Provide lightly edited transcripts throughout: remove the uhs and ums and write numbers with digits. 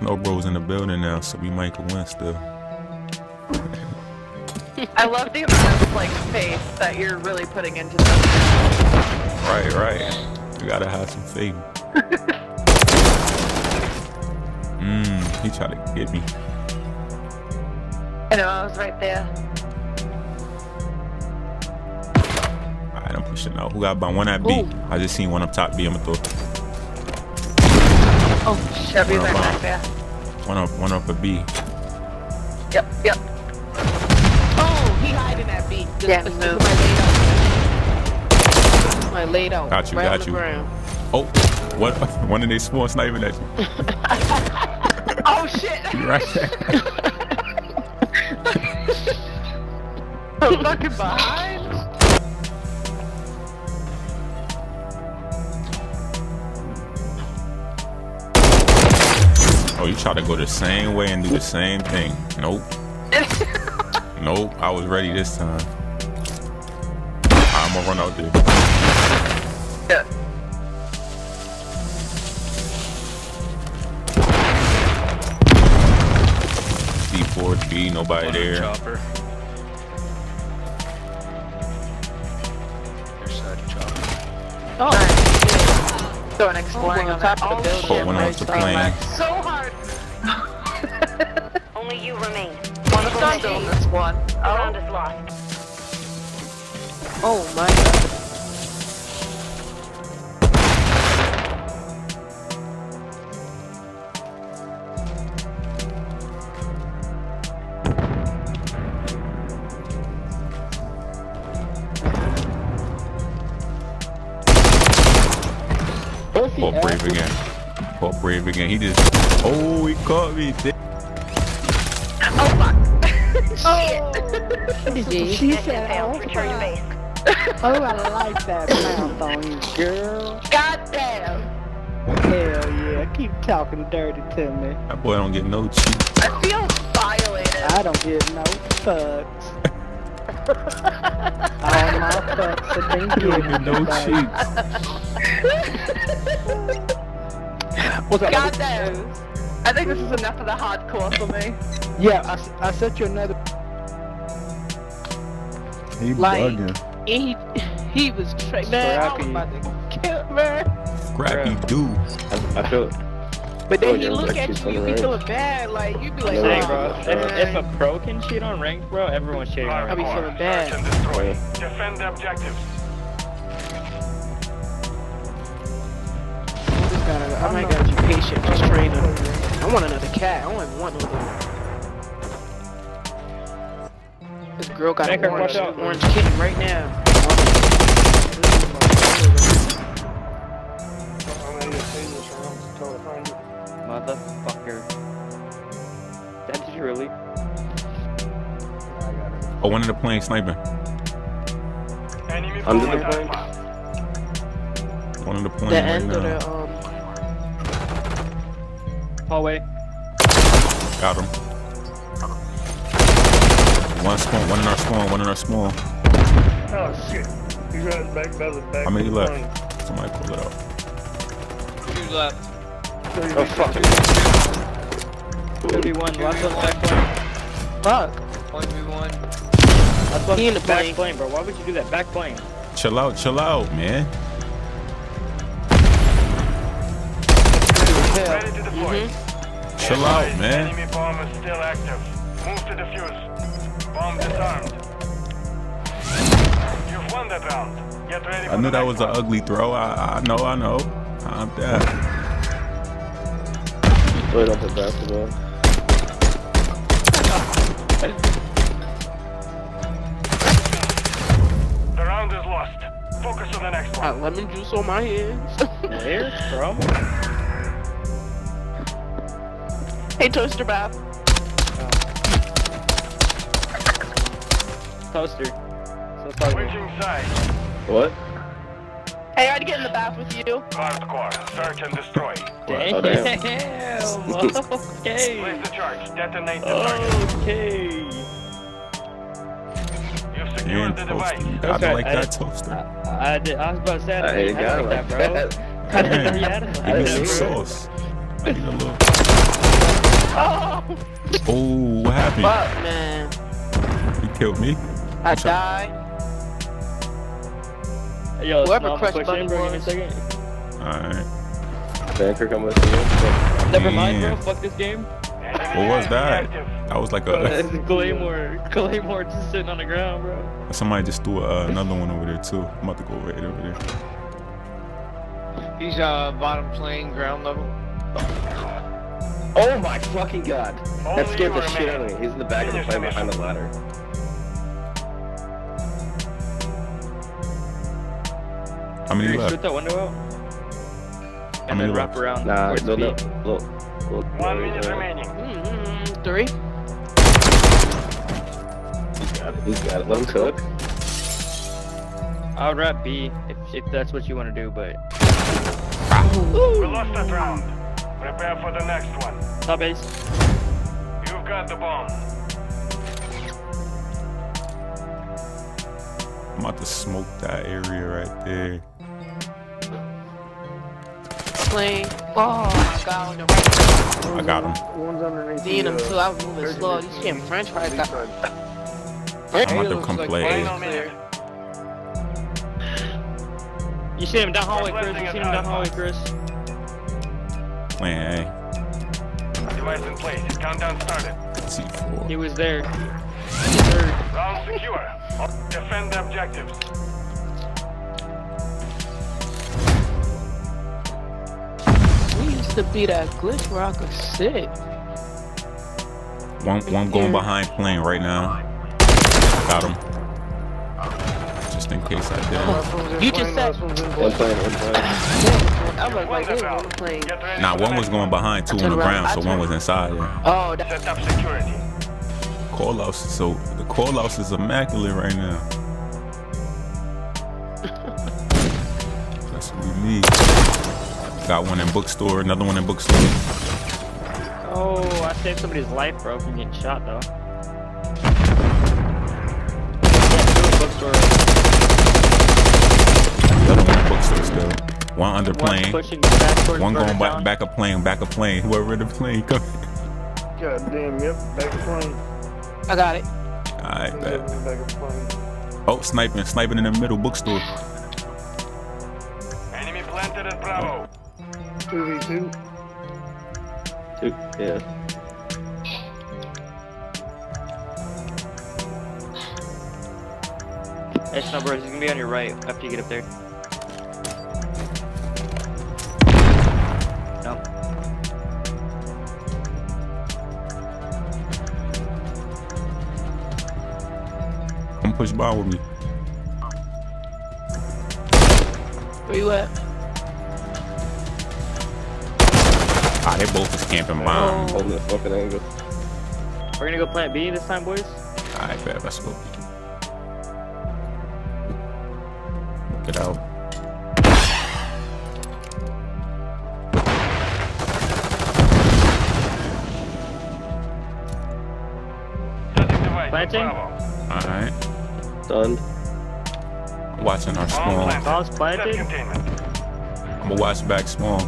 SnoBroz in the building now, so we might go win still. I love the amount of like faith that you're really putting into this. Right, right. You gotta have some faith. He tried to get me. I know, I was right there. Alright, I'm pushing out. Who got by one at B? Ooh. I just seen one up top B. I'm gonna throw. Oh shit, be right back there. One up at B. Yep, yep. Oh, he hiding at B. Just my laid out. Got you, right got you. Oh, what? One of they swore sniping at you. Oh shit. You right there. I'm fucking behind. Oh, you try to go the same way and do the same thing. Nope. Nope, I was ready this time. I'm gonna run out there. C4, B, nobody there. Chopper. Oh! So an exploring on top of the building. One off the plane. So hard. Only you remain. One of them still this one. The round is lost. Oh my god. Oh, brave again. Oh, brave again. He just. Oh, he caught me. Oh fuck! Oh. Shit! She said, "Oh, return to base." Oh, I like that mouth on you, girl. Goddamn! Hell yeah! Keep talking dirty to me. That boy don't get no cheat. I feel violated. I don't get no fucks. All my fucks have been given. No cheats. What's up? Goddamn! I think this is enough of the hardcore for me. Yeah, I sent you another. He like, bugging. He was tricked. Man, I was about to kill her. Scrappy dude. I feel it. But then he look at you, you be feeling bad. Like you be like, dang, bro. If a pro can cheat on ranked, bro, everyone's cheating on ranked. I be feeling bad. Defend the objectives. I might gotta be patient, just train him. I want another cat. I only want one. This girl got an orange kitten right now. Motherfucker. That is really. Oh, one of the plane sniping. Under the plane. One of the plane. The end of the. Hallway. Got him. One spawn, one in our spawn, one in our spawn. Oh shit. He's running back by the back. How many left? Somebody pull it out. 2 left. 30 oh fuck it. 31 left on the back plane. Fuck. 1v1. That's left in the back plane, bro. Why would you do that back plane? Chill out, man. Ready to deploy. Chill out, man. Enemy bomb is still active. Move to defuse. Bomb disarmed. You've won that round. Get ready for I knew that was an ugly throw. I know. I'm dead. Straight off the basketball. The round is lost. Focus on the next one. Got lemon juice on my hands. Where from? Hey, Toaster Bob. Oh. Toaster. So sorry. What? Hey, I already get in the bath with you. Hardcore. Search and destroy. Damn. Damn. Okay. Place the charge. Detonate the target. Okay. You've secured the device. I like that toaster. I did. I was about to say I like that, bro. Give me some sauce. I need a little. Oh! Oh, what happened? Fuck, man. You killed me. I died. Yo, whoever crushed Bunny was. Alright. Banker, come with me. Never mind, bro. Fuck this game. What was that? That was like a Claymore just sitting on the ground, bro. Somebody just threw another one over there too. I'm about to go right over there. He's bottom plane, ground level. Oh my fucking god! That scared the shit out of me. He's in the back of the plane behind the ladder. How many left? Shoot that window out. How many left? Nah, no. Look, 1 minute remaining. Three. He's got it. Let him cook. I'll wrap B if that's what you want to do, but. We lost that round. Prepare for the next one. Top base. You've got the bomb. I'm about to smoke that area right there. Plane. Oh, I got him. One's underneath. Seeing him too. I was moving slow. He's getting French fries. I'm about to come play. You see him down hallway, Chris. Plan A. Device in place. Countdown started. C4. He was there. Round secure. Defend the objectives. To be that glitch where I could sit. One going behind plane right now. Got him. Just in case I did. You just said one plane. Nah, one was going behind, two on the ground, so one was inside. Yeah. Oh, that's top security. The call outs is immaculate right now. That's what we need. Got one in bookstore, another one in bookstore. Oh, I saved somebody's life, bro, from getting shot, though. Bookstore. Another one in bookstore still. One under plane. One going back of plane, Whoever in the plane, come. God damn, yep, back of plane. I got it. Alright, bet. Oh, sniping in the middle, bookstore. Enemy planted at Bravo. 2v2. Yeah. Hey, SnoBroz, you can be on your right after you get up there. No. Come push by with me. Where you at? Ah, they both just camping bomb. Holding the fucking angle. We're gonna go plant B this time, boys. Alright, bad, let's go. Get out. Planting? Alright. Done. Watching our small. Ball's planted. I'm gonna watch back small.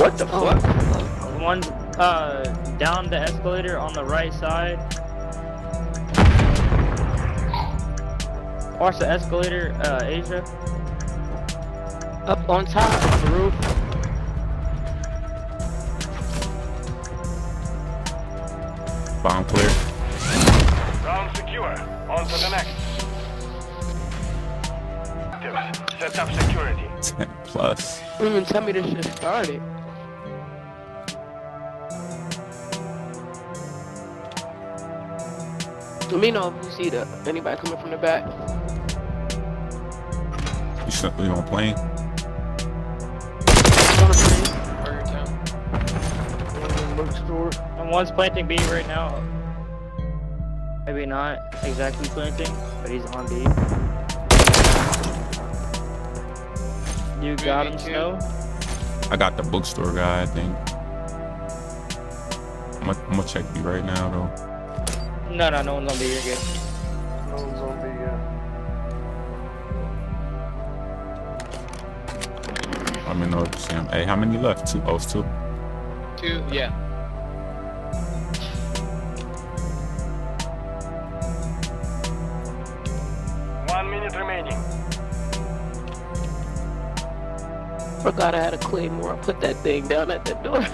What the fuck? One's down the escalator on the right side. Watch the escalator, Asia. Up on top of the roof. Bomb clear. Round secure. On to the next. Set up security. 10+. You didn't even tell me this shit started. Let me know if you see anybody coming from the back. You simply on plane. And one's planting B right now. Maybe not exactly planting, but he's on B. You got him, Snow? I got the bookstore guy, I think. I'm gonna check B right now, though. No one's on B, you're good. No one's on B, yeah. Let me know if you see him. Hey, how many left? Two. Oh, it's two. two? Yeah. Forgot I had a claymore. I put that thing down at the door.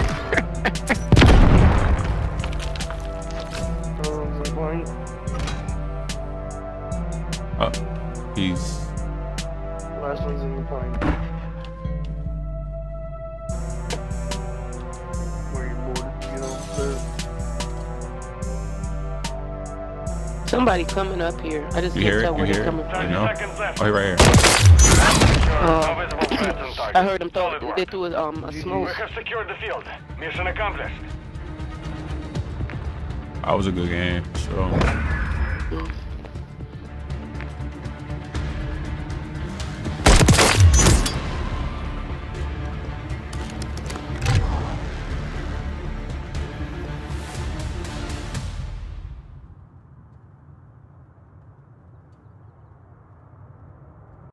Oh, he's. Last one's in the plane. Where you boarded to get off there. Somebody coming up here. I just can't tell where he's coming from. Oh, right here. I heard them throw. They threw a smoke. We have secured the field. Mission accomplished. That was a good game. So.